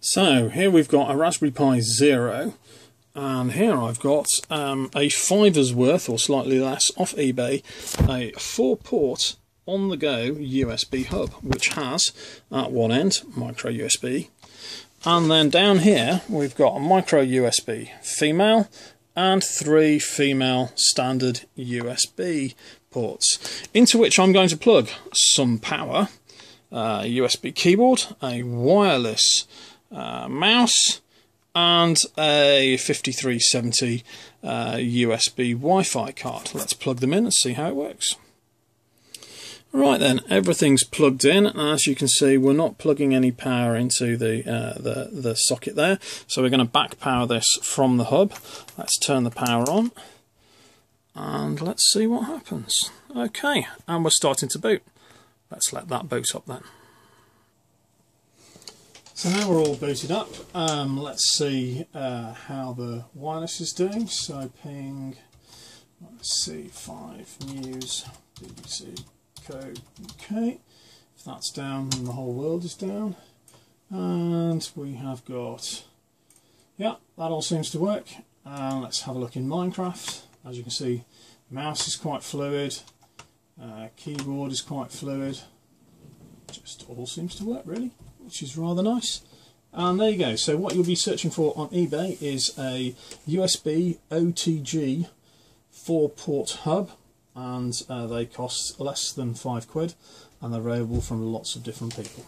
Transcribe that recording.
So here we've got a Raspberry Pi Zero, and here I've got a fiver's worth or slightly less off eBay, a 4-port on the go USB hub, which has at one end micro USB, and then down here we've got a micro USB female and 3 female standard USB ports, into which I'm going to plug some power, a USB keyboard, a wireless mouse, and a 5370 USB Wi-Fi card. Let's plug them in and see how it works. Right then, everything's plugged in. As you can see, we're not plugging any power into the socket there, so we're going to back power this from the hub. Let's turn the power on and let's see what happens. Okay, and we're starting to boot. Let's let that boot up then. So now we're all booted up. Let's see how the wireless is doing. So ping, let's see, 5 news BBC co. Okay, if that's down, then the whole world is down. And we have got, yeah, that all seems to work. Let's have a look in Minecraft. As you can see, the mouse is quite fluid, keyboard is quite fluid, just all seems to work really, which is rather nice. And there you go. So what you'll be searching for on eBay is a USB OTG 4-port hub, and they cost less than £5, and they're available from lots of different people.